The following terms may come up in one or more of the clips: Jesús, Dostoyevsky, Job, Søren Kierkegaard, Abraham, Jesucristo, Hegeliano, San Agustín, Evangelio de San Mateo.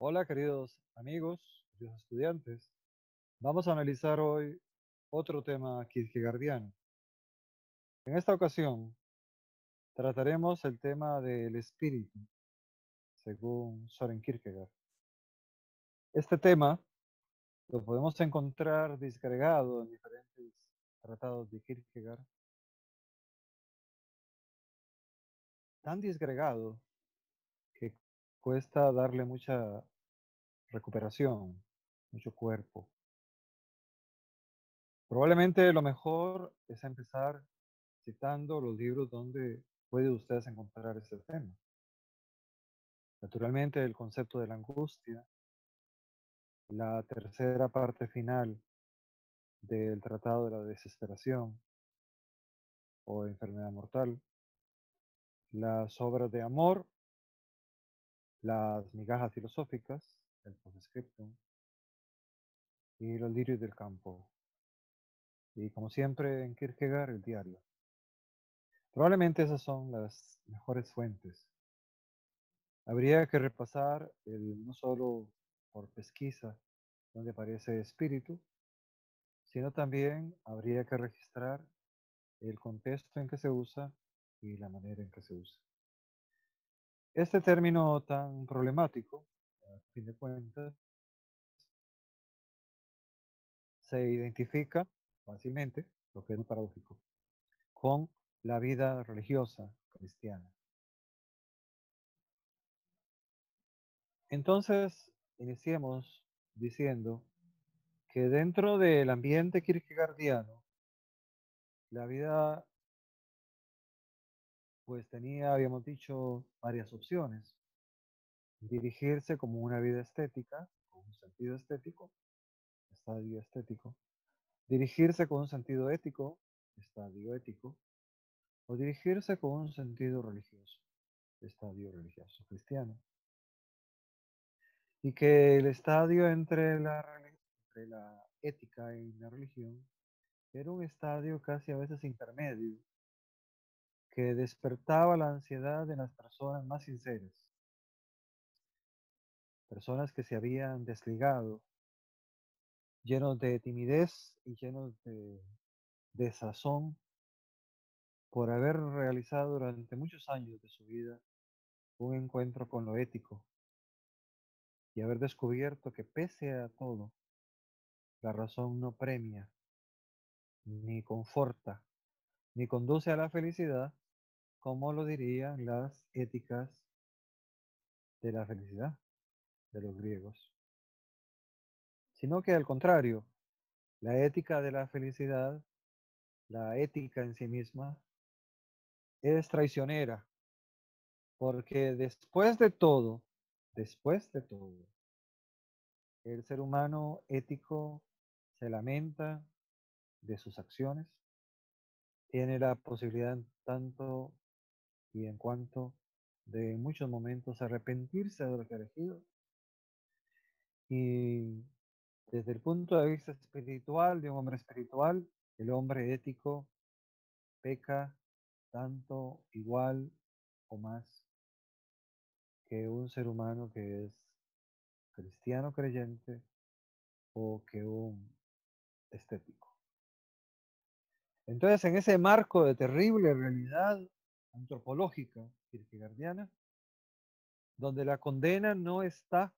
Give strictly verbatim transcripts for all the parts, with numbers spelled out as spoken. Hola queridos amigos, queridos estudiantes, vamos a analizar hoy otro tema kierkegaardiano. En esta ocasión trataremos el tema del espíritu, según Søren Kierkegaard. Este tema lo podemos encontrar disgregado en diferentes tratados de Kierkegaard. Tan disgregado que cuesta darle mucha recuperación, mucho cuerpo. Probablemente lo mejor es empezar citando los libros donde puede ustedes encontrar este tema. Naturalmente el concepto de la angustia, la tercera parte final del Tratado de la Desesperación o Enfermedad Mortal, las obras de amor, las migajas filosóficas, el postscriptum y los lirios del campo. Y como siempre en Kierkegaard, el diario. Probablemente esas son las mejores fuentes. Habría que repasar el, no solo por pesquisa donde aparece espíritu, sino también habría que registrar el contexto en que se usa y la manera en que se usa. Este término tan problemático, a fin de cuentas, se identifica fácilmente, lo que es muy paradójico, con la vida religiosa cristiana. Entonces, iniciemos diciendo que dentro del ambiente kierkegaardiano, la vida pues tenía, habíamos dicho, varias opciones. Dirigirse como una vida estética, con un sentido estético, estadio estético. Dirigirse con un sentido ético, estadio ético. O dirigirse con un sentido religioso, estadio religioso cristiano. Y que el estadio entre la, entre la ética y la religión era un estadio casi a veces intermedio, que despertaba la ansiedad en las personas más sinceras, personas que se habían desligado, llenos de timidez y llenos de desazón por haber realizado durante muchos años de su vida un encuentro con lo ético, y haber descubierto que pese a todo, la razón no premia, ni conforta, ni conduce a la felicidad, como lo dirían las éticas de la felicidad de los griegos. Sino que al contrario, la ética de la felicidad, la ética en sí misma, es traicionera, porque después de todo, Después de todo, el ser humano ético se lamenta de sus acciones, tiene la posibilidad en tanto y en cuanto de en muchos momentos arrepentirse de lo que ha elegido. Y desde el punto de vista espiritual, de un hombre espiritual, el hombre ético peca tanto, igual o más que un ser humano que es cristiano creyente o que un estético. Entonces, en ese marco de terrible realidad antropológica kierkegaardiana, donde la condena no está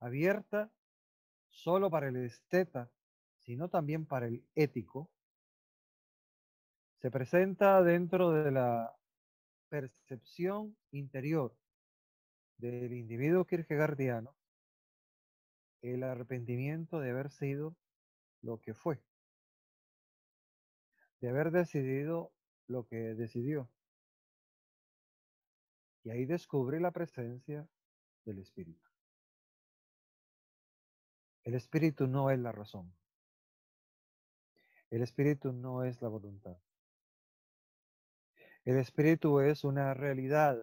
abierta solo para el esteta, sino también para el ético, se presenta dentro de la percepción interior del individuo kierkegaardiano el arrepentimiento de haber sido lo que fue, de haber decidido lo que decidió. Y ahí descubre la presencia del espíritu. El espíritu no es la razón. El espíritu no es la voluntad. El espíritu es una realidad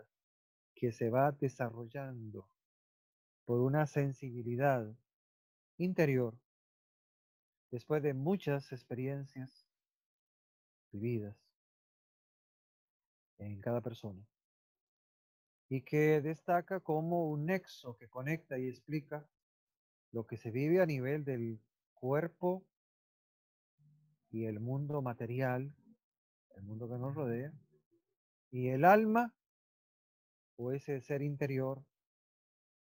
que se va desarrollando por una sensibilidad interior después de muchas experiencias vividas en cada persona. y que destaca como un nexo que conecta y explica lo que se vive a nivel del cuerpo y el mundo material, el mundo que nos rodea, y el alma, o ese ser interior,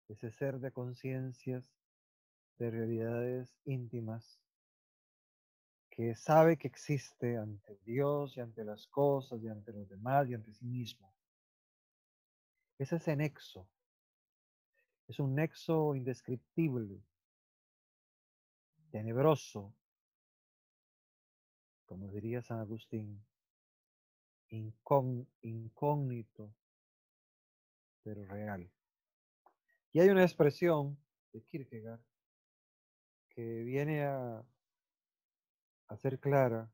ese ser de conciencias, de realidades íntimas, que sabe que existe ante Dios y ante las cosas y ante los demás y ante sí mismo. Es ese nexo, es un nexo indescriptible, tenebroso, como diría San Agustín, incógnito, pero real. Y hay una expresión de Kierkegaard que viene a, a ser clara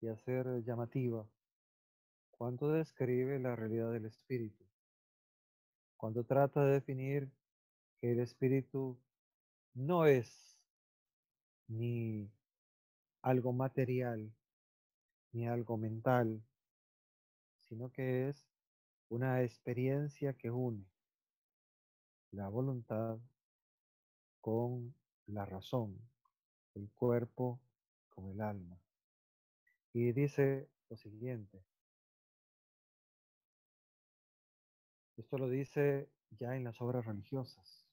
y a ser llamativa cuando describe la realidad del espíritu, cuando trata de definir que el espíritu no es ni algo material ni algo mental, sino que es una experiencia que une la voluntad con la razón, el cuerpo con el alma. Y dice lo siguiente, esto lo dice ya en las obras religiosas: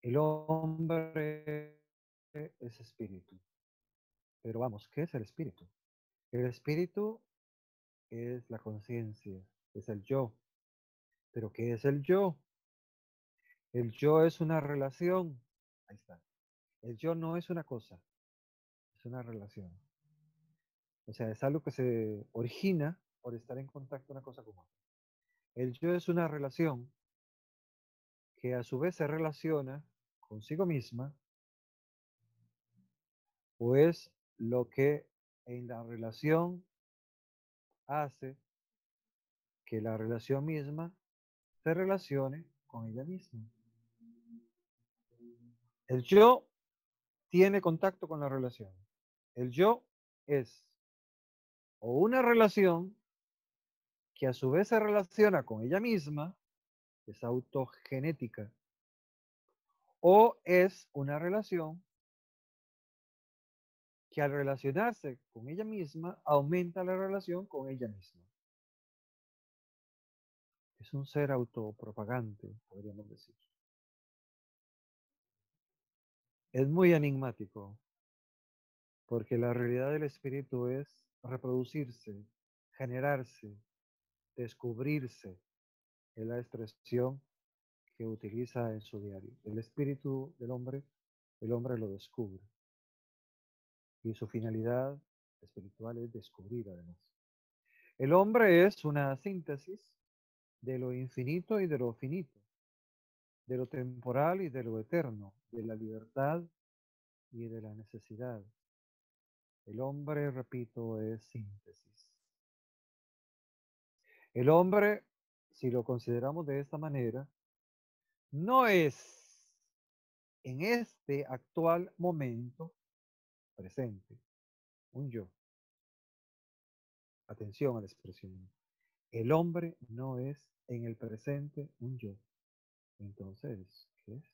el hombre es espíritu. Pero vamos, ¿qué es el espíritu? El espíritu es la conciencia, es el yo. ¿Pero qué es el yo? El yo es una relación. Ahí está. El yo no es una cosa, es una relación. O sea, es algo que se origina por estar en contacto una cosa con otra. El yo es una relación que a su vez se relaciona consigo misma, o es lo que en la relación hace que la relación misma se relacione con ella misma. El yo tiene contacto con la relación. El yo es o una relación que a su vez se relaciona con ella misma, es autogenética, o es una relación que al relacionarse con ella misma aumenta la relación con ella misma. Es un ser autopropagante, podríamos decir. Es muy enigmático, porque la realidad del espíritu es reproducirse, generarse, descubrirse, es la expresión que utiliza en su diario. El espíritu del hombre, el hombre lo descubre. Y su finalidad espiritual es descubrir, además. El hombre es una síntesis de lo infinito y de lo finito, de lo temporal y de lo eterno, de la libertad y de la necesidad. El hombre, repito, es síntesis. El hombre, si lo consideramos de esta manera, no es en este actual momento presente un yo. Atención a la expresión. El hombre no es en el presente un yo. Entonces, ¿qué es?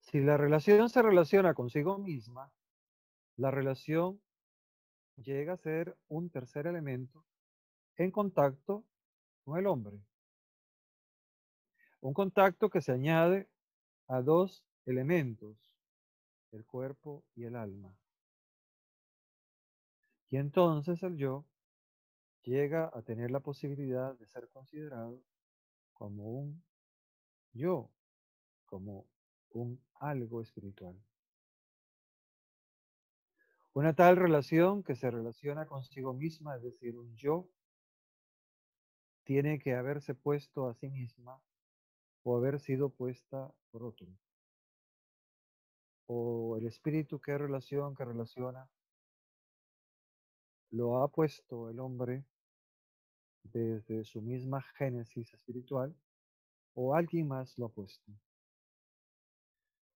Si la relación se relaciona consigo misma, la relación llega a ser un tercer elemento en contacto con el hombre. Un contacto que se añade a dos elementos, el cuerpo y el alma. Y entonces el yo llega a tener la posibilidad de ser considerado como un yo, como un algo espiritual. Una tal relación que se relaciona consigo misma, es decir, un yo, tiene que haberse puesto a sí misma o haber sido puesta por otro. O el espíritu, ¿qué relación que relaciona? Lo ha puesto el hombre desde su misma génesis espiritual, o alguien más lo ha puesto.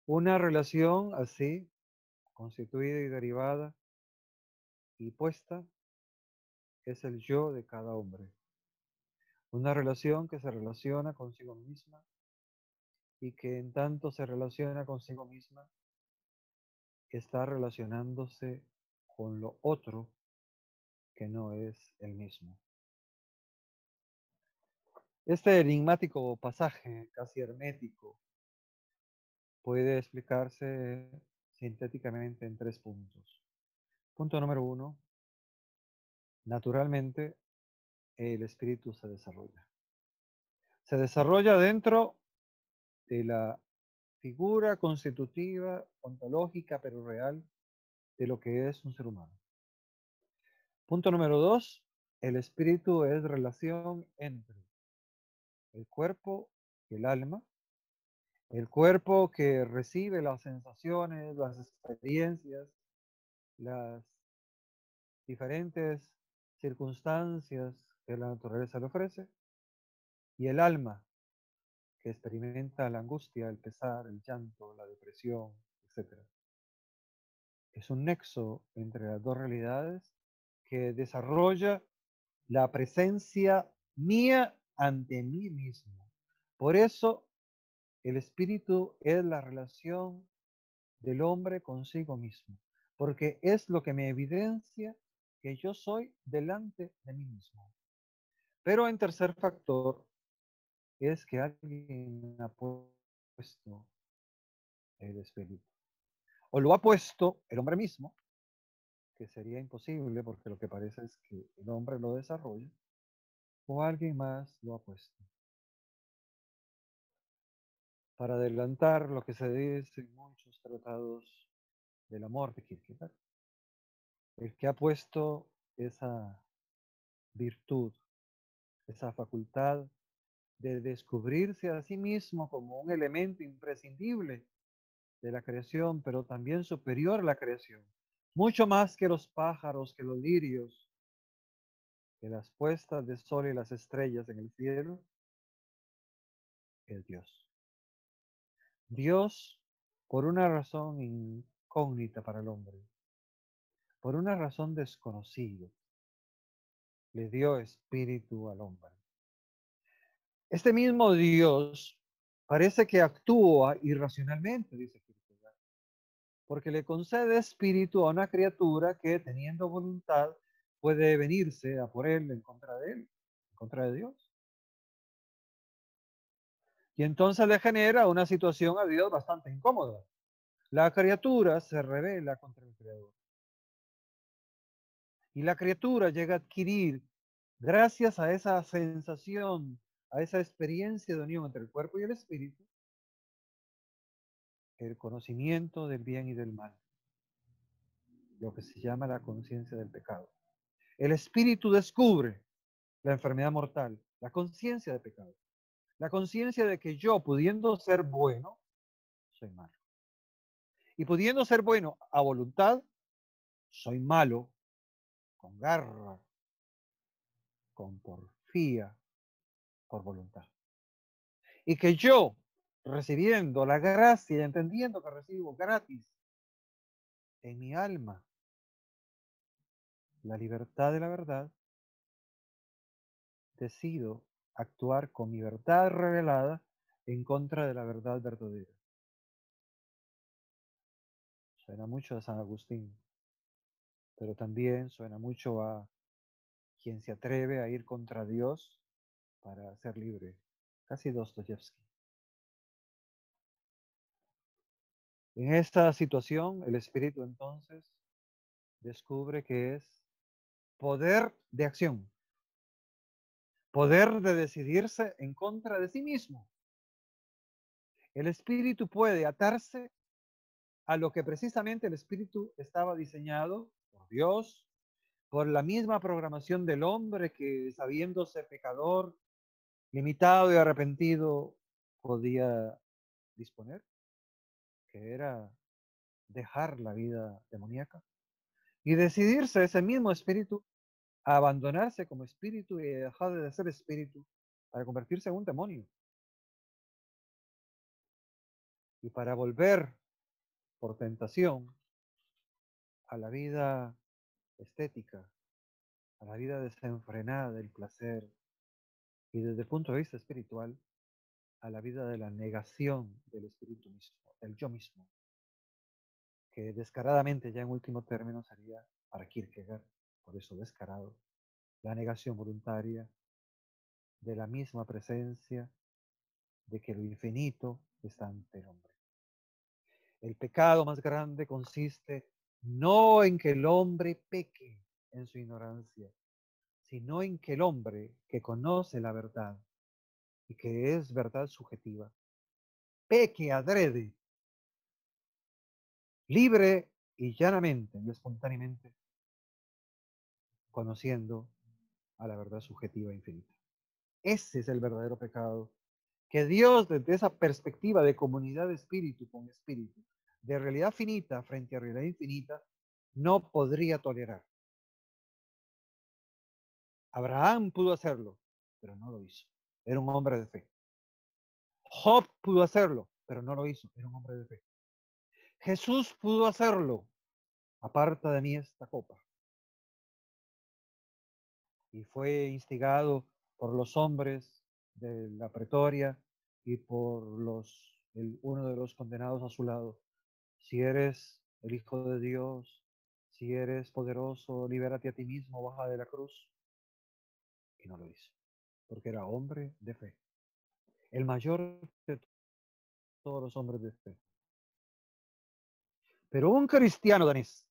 Una relación así, constituida y derivada y puesta, es el yo de cada hombre. Una relación que se relaciona consigo misma y que en tanto se relaciona consigo misma, está relacionándose con lo otro que no es el mismo. Este enigmático pasaje, casi hermético, puede explicarse sintéticamente en tres puntos. Punto número uno, naturalmente el espíritu se desarrolla. Se desarrolla dentro de la figura constitutiva, ontológica, pero real, de lo que es un ser humano. Punto número dos, el espíritu es relación entre el cuerpo y el alma. El cuerpo que recibe las sensaciones, las experiencias, las diferentes circunstancias que la naturaleza le ofrece. Y el alma que experimenta la angustia, el pesar, el llanto, la depresión, etcétera. Es un nexo entre las dos realidades que desarrolla la presencia mía ante mí mismo. Por eso, el espíritu es la relación del hombre consigo mismo, porque es lo que me evidencia que yo soy delante de mí mismo. Pero en tercer factor es que alguien ha puesto el espíritu. O lo ha puesto el hombre mismo, que sería imposible porque lo que parece es que el hombre lo desarrolla, o alguien más lo ha puesto. Para adelantar lo que se dice en muchos tratados del amor de Kierkegaard, el que ha puesto esa virtud, esa facultad de descubrirse a sí mismo como un elemento imprescindible de la creación, pero también superior a la creación, mucho más que los pájaros, que los lirios, que las puestas de sol y las estrellas en el cielo, es Dios. Dios, por una razón incógnita para el hombre, por una razón desconocida, le dio espíritu al hombre. Este mismo Dios parece que actúa irracionalmente, dice Kierkegaard, porque le concede espíritu a una criatura que, teniendo voluntad, puede venirse a por él, en contra de él, en contra de Dios. Y entonces le genera una situación a Dios bastante incómoda. La criatura se rebela contra el Creador. Y la criatura llega a adquirir, gracias a esa sensación, a esa experiencia de unión entre el cuerpo y el espíritu, el conocimiento del bien y del mal. Lo que se llama la conciencia del pecado. El espíritu descubre la enfermedad mortal, la conciencia de pecado. La conciencia de que yo, pudiendo ser bueno, soy malo. Y pudiendo ser bueno a voluntad, soy malo, con garra, con porfía, por voluntad. Y que yo, recibiendo la gracia, entendiendo que recibo gratis en mi alma la libertad de la verdad, decido actuar con mi verdad revelada en contra de la verdad verdadera. Suena mucho a San Agustín, pero también suena mucho a quien se atreve a ir contra Dios para ser libre, casi Dostoyevsky. En esta situación, el espíritu entonces descubre que es poder de acción. Poder de decidirse en contra de sí mismo. El espíritu puede atarse a lo que precisamente el espíritu estaba diseñado por Dios, por la misma programación del hombre que, sabiéndose pecador, limitado y arrepentido, podía disponer, que era dejar la vida demoníaca y decidirse ese mismo espíritu a abandonarse como espíritu y dejar de ser espíritu para convertirse en un demonio. Y para volver por tentación a la vida estética, a la vida desenfrenada del placer y desde el punto de vista espiritual a la vida de la negación del espíritu mismo, del yo mismo, que descaradamente ya en último término sería, para Kierkegaard, por eso descarado, la negación voluntaria de la misma presencia de que lo infinito está ante el hombre. El pecado más grande consiste no en que el hombre peque en su ignorancia, sino en que el hombre que conoce la verdad y que es verdad subjetiva, peque adrede, libre y llanamente y espontáneamente, conociendo a la verdad subjetiva infinita. Ese es el verdadero pecado, que Dios desde esa perspectiva de comunidad de espíritu con espíritu, de realidad finita frente a realidad infinita, no podría tolerar. Abraham pudo hacerlo, pero no lo hizo. Era un hombre de fe. Job pudo hacerlo, pero no lo hizo. Era un hombre de fe. Jesús pudo hacerlo. Aparta de mí esta copa. Y fue instigado por los hombres de la pretoria y por los, el, uno de los condenados a su lado. Si eres el Hijo de Dios, si eres poderoso, libérate a ti mismo, baja de la cruz. Y no lo hizo, porque era hombre de fe. El mayor de todos los hombres de fe. Pero un cristiano danés,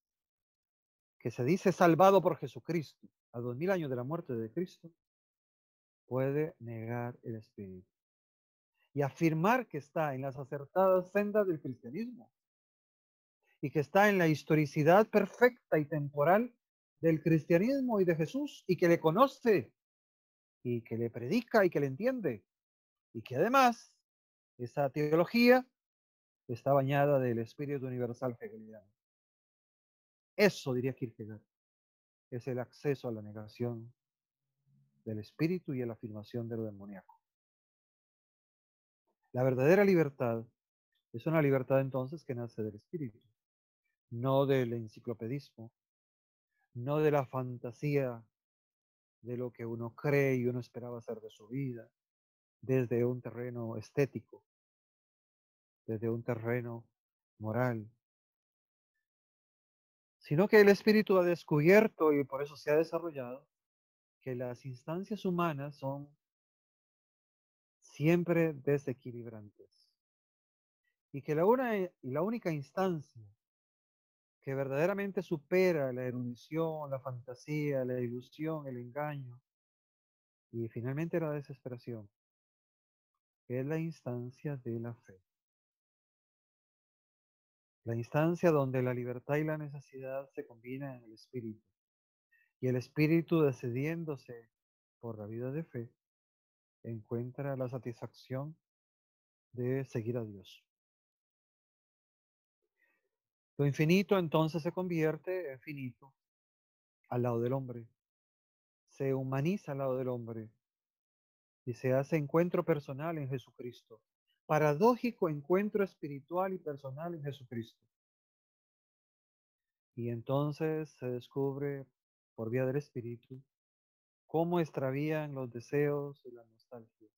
que se dice salvado por Jesucristo, a dos mil años de la muerte de Cristo, puede negar el Espíritu y afirmar que está en las acertadas sendas del cristianismo y que está en la historicidad perfecta y temporal del cristianismo y de Jesús, y que le conoce y que le predica y que le entiende, y que además esa teología está bañada del espíritu universal hegeliano. Eso, diría Kierkegaard, es el acceso a la negación del espíritu y a la afirmación de lo demoníaco. La verdadera libertad es una libertad entonces que nace del espíritu, no del enciclopedismo, no de la fantasía de lo que uno cree y uno esperaba hacer de su vida, desde un terreno estético, desde un terreno moral, sino que el espíritu ha descubierto, y por eso se ha desarrollado, que las instancias humanas son siempre desequilibrantes, y que la, una, y la única instancia que verdaderamente supera la erudición, la fantasía, la ilusión, el engaño, y finalmente la desesperación, es la instancia de la fe. La instancia donde la libertad y la necesidad se combinan en el espíritu. Y el espíritu, decidiéndose por la vida de fe, encuentra la satisfacción de seguir a Dios. Lo infinito entonces se convierte en finito al lado del hombre. Se humaniza al lado del hombre. Y se hace encuentro personal en Jesucristo. Paradójico encuentro espiritual y personal en Jesucristo. Y entonces se descubre por vía del Espíritu cómo extravían los deseos y la nostalgia,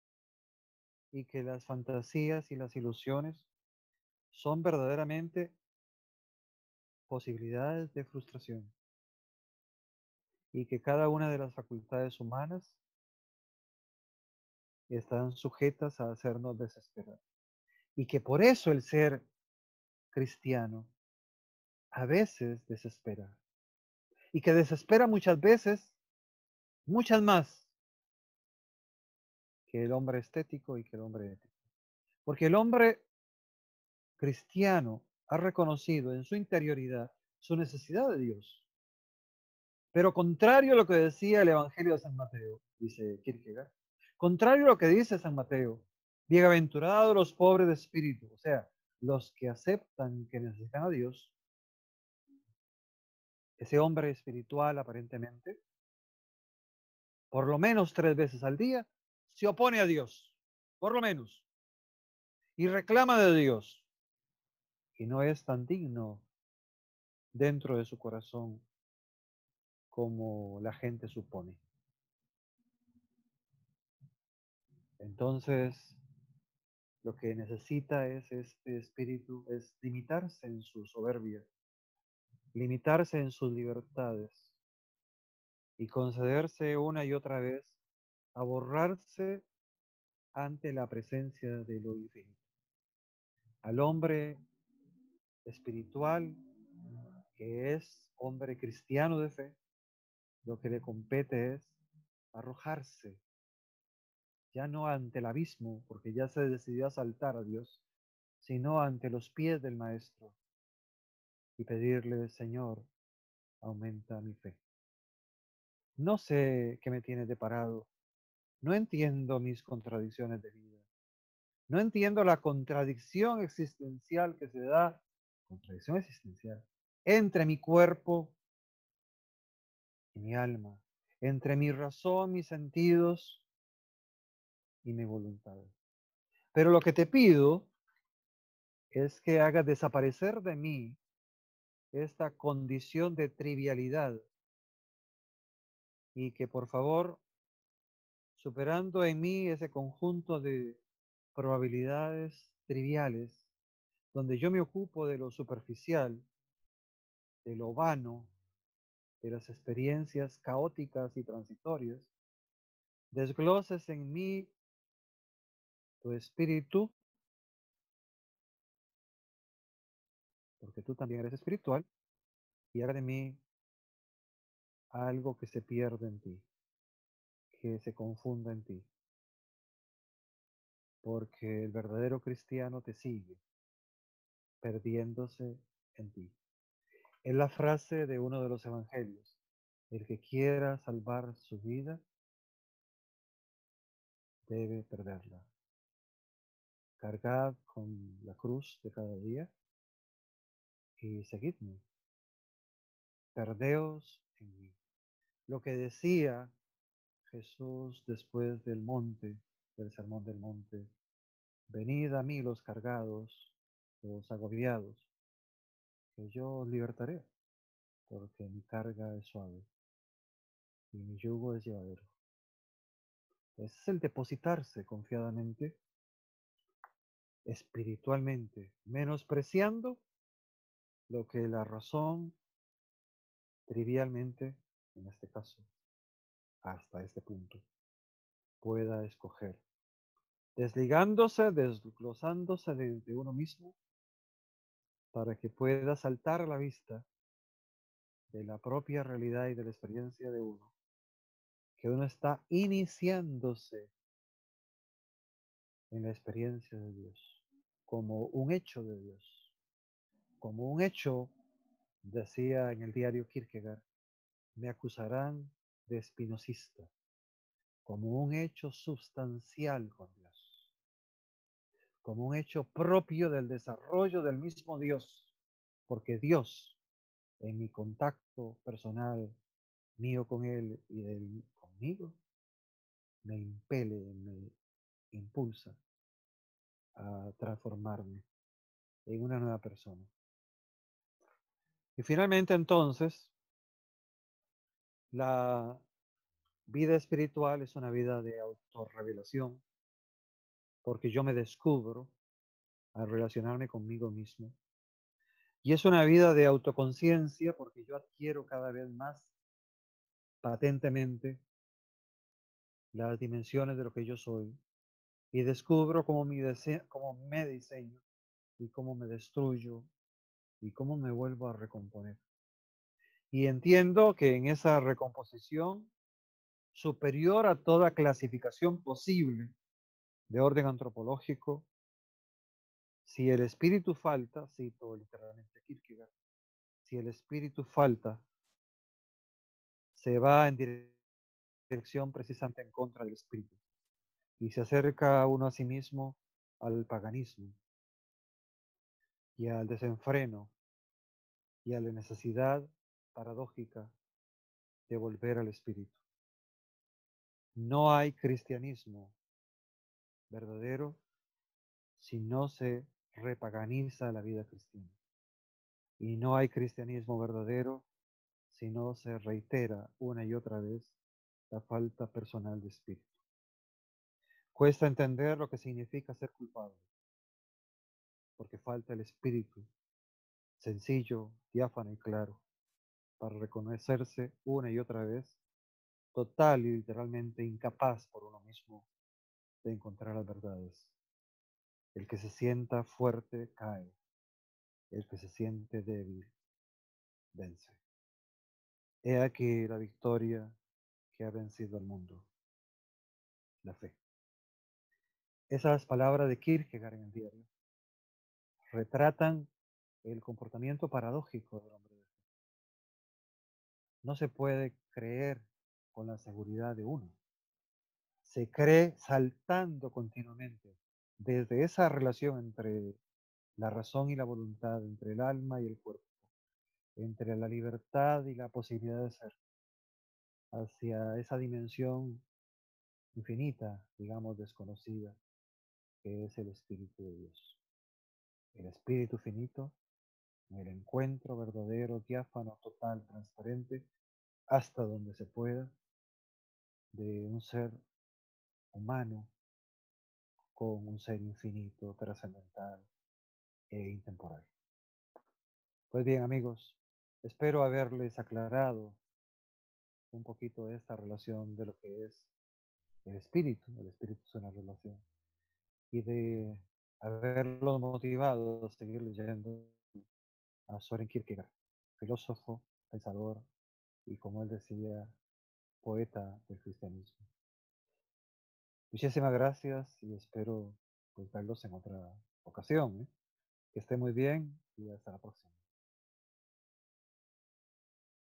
y que las fantasías y las ilusiones son verdaderamente posibilidades de frustración, y que cada una de las facultades humanas están sujetas a hacernos desesperar. Y que por eso el ser cristiano a veces desespera. Y que desespera muchas veces, muchas más, que el hombre estético y que el hombre ético. Porque el hombre cristiano ha reconocido en su interioridad su necesidad de Dios. Pero contrario a lo que decía el Evangelio de San Mateo, dice Kierkegaard, contrario a lo que dice San Mateo, bienaventurados los pobres de espíritu, o sea, los que aceptan que necesitan a Dios, ese hombre espiritual aparentemente, por lo menos tres veces al día, se opone a Dios, por lo menos, y reclama de Dios, y no es tan digno dentro de su corazón como la gente supone. Entonces, lo que necesita es este espíritu, es limitarse en su soberbia, limitarse en sus libertades y concederse una y otra vez a borrarse ante la presencia de lo infinito. Al hombre espiritual, que es hombre cristiano de fe, lo que le compete es arrojarse, ya no ante el abismo, porque ya se decidió a saltar a Dios, sino ante los pies del Maestro y pedirle: Señor, aumenta mi fe. No sé qué me tienes deparado, no entiendo mis contradicciones de vida, no entiendo la contradicción existencial que se da, contradicción existencial, entre mi cuerpo y mi alma, entre mi razón, mis sentidos y mi voluntad. Pero lo que te pido es que hagas desaparecer de mí esta condición de trivialidad y que, por favor, superando en mí ese conjunto de probabilidades triviales, donde yo me ocupo de lo superficial, de lo vano, de las experiencias caóticas y transitorias, desgloses en mí tu espíritu, porque tú también eres espiritual, y haga de mí algo que se pierde en ti, que se confunda en ti, porque el verdadero cristiano te sigue, perdiéndose en ti. Es la frase de uno de los evangelios: el que quiera salvar su vida, debe perderla. Cargad con la cruz de cada día y seguidme. Perdeos en mí. Lo que decía Jesús después del monte, del sermón del monte: venid a mí los cargados, los agobiados, que yo os libertaré, porque mi carga es suave y mi yugo es llevadero. Ese es el depositarse confiadamente, espiritualmente, menospreciando lo que la razón trivialmente, en este caso, hasta este punto, pueda escoger, desligándose, desglosándose de, de uno mismo, para que pueda saltar a la vista de la propia realidad y de la experiencia de uno, que uno está iniciándose en la experiencia de Dios, como un hecho de Dios, como un hecho. Decía en el diario Kierkegaard: me acusarán de espinosista, como un hecho sustancial con Dios, como un hecho propio del desarrollo del mismo Dios, porque Dios, en mi contacto personal mío con Él y de Él conmigo, me impele, me impulsa a transformarme en una nueva persona. Y finalmente, entonces, la vida espiritual es una vida de autorrevelación, porque yo me descubro al relacionarme conmigo mismo. Y es una vida de autoconciencia, porque yo adquiero cada vez más patentemente las dimensiones de lo que yo soy y descubro cómo mi dise- cómo me diseño y cómo me destruyo y cómo me vuelvo a recomponer. Y entiendo que en esa recomposición, superior a toda clasificación posible, de orden antropológico, si el espíritu falta, cito literalmente Kierkegaard, si el espíritu falta, se va en dirección precisamente en contra del espíritu, y se acerca uno a sí mismo al paganismo, y al desenfreno, y a la necesidad paradójica de volver al espíritu. No hay cristianismo verdadero si no se repaganiza la vida cristiana. Y no hay cristianismo verdadero sino se reitera una y otra vez la falta personal de espíritu. Cuesta entender lo que significa ser culpable, porque falta el espíritu, sencillo, diáfano y claro, para reconocerse una y otra vez, total y literalmente incapaz por uno mismo de encontrar las verdades. El que se sienta fuerte cae, el que se siente débil vence. He aquí la victoria que ha vencido al mundo, la fe. Esas palabras de Kierkegaard en el diario retratan el comportamiento paradójico del hombre de fe. No se puede creer con la seguridad de uno. Se cree saltando continuamente desde esa relación entre la razón y la voluntad, entre el alma y el cuerpo, entre la libertad y la posibilidad de ser, hacia esa dimensión infinita, digamos desconocida, que es el Espíritu de Dios. El Espíritu finito, el encuentro verdadero, diáfano, total, transparente, hasta donde se pueda, de un ser humano con un ser infinito, trascendental e intemporal. Pues bien, amigos, espero haberles aclarado un poquito de esta relación de lo que es el espíritu, el espíritu es una relación, y de haberlos motivado a seguir leyendo a Søren Kierkegaard, filósofo, pensador y, como él decía, poeta del cristianismo. Muchísimas gracias y espero verlos en otra ocasión, ¿eh? Que esté muy bien y hasta la próxima.